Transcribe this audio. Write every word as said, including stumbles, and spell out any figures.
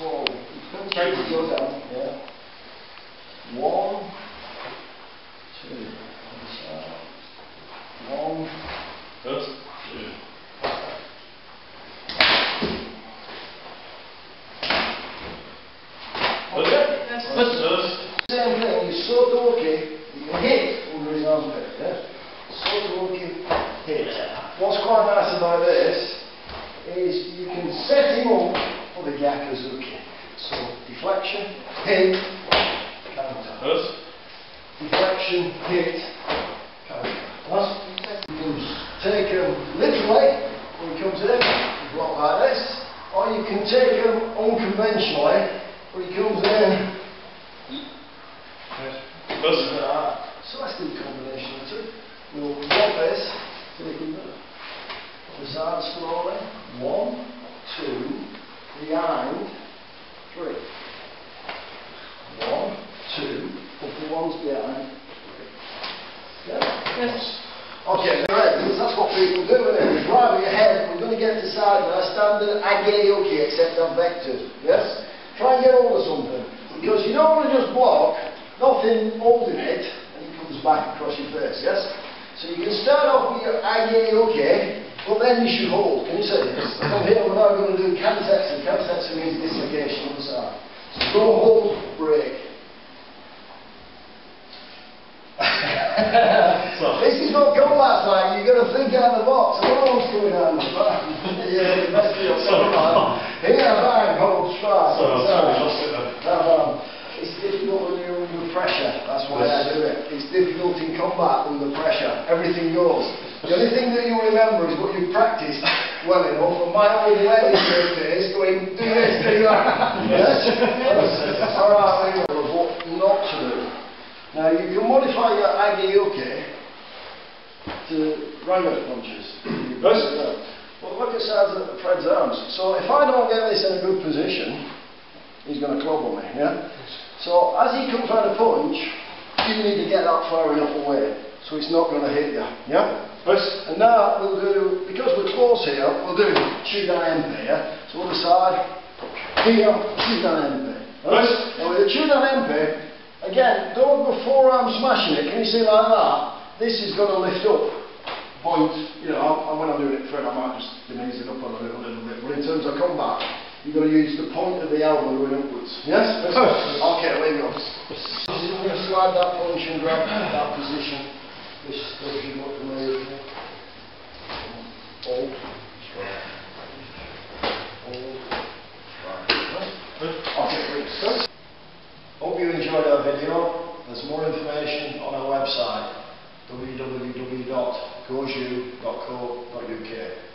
Whoa. It's going to go down. Yeah. One, two. One, two. Okay. That's the same thing. You sort of work it, you hit under his armpit. Yeah. Sort of work it, hit. What's quite nice about this is you can set him up for the yakuzuki. So deflection, hit, counter. Yes. Deflection, hit, counter. Yes. You can take him literally, when he comes in, you block like this, or you can take him unconventionally, when he comes in. Yes. Yes. So that's the combination of two. We'll block this so we can do it. Bizarre slowly. One, two, behind, three. One, two, couple ones behind, three. Okay? Yes. Okay, right, because that's what people do, isn't it? We're driving ahead, we're going to get to side by standard agi-yuki, except on vectors. Yes? Try and get hold of something. Because you don't want to just block, nothing holding it, and it comes back across your face. Yes? So you can start off with your agi-yuki. But then you should hold. Can you say this? From here we're now going to do kansetsu. Kansetsu means dislocation on the side. So go hold, break. This is not goal last night. You've got to think out of the box. I don't know what's going on. Yeah, you messed it up. Sorry, here, bang, hold, strike. Sorry, sorry, lost it then. It's difficult when you're under pressure. That's why yes. I do it. It's difficult in combat under pressure. Everything goes. The only thing that you remember is what you practiced well enough. And my old lady is going, do this, do that. Yes? That's our idea of what not to do. Now, you can modify your agi-yuki to rang-up punches. Yes. Well, look at Fred's arms. So, if I don't get this in a good position, he's going to club on me. Yeah? So, as he comes out of punch, you need to get that far enough away. So it's not going to hit you, yeah? Yes. And now we'll do, because we're close here, we'll do chudan empi, yeah? So other side, here, chudan empi. Yes. Now with the chudan empi, again, don't go forearm smashing it, can you see like that? This is going to lift up. Point, you know, and when I'm doing it for it, I might just diminish it up a little, a little bit. But in terms of combat, you've got to use the point of the elbow going upwards. Yes? Yes. Yes. Okay, there you go. We're going to slide that punch and grab that position. This is the way you want to move. Hold, strike. Hold, strike. Okay, great. Hope you enjoyed our video. There's more information on our website, w w w dot goju dot co dot u k.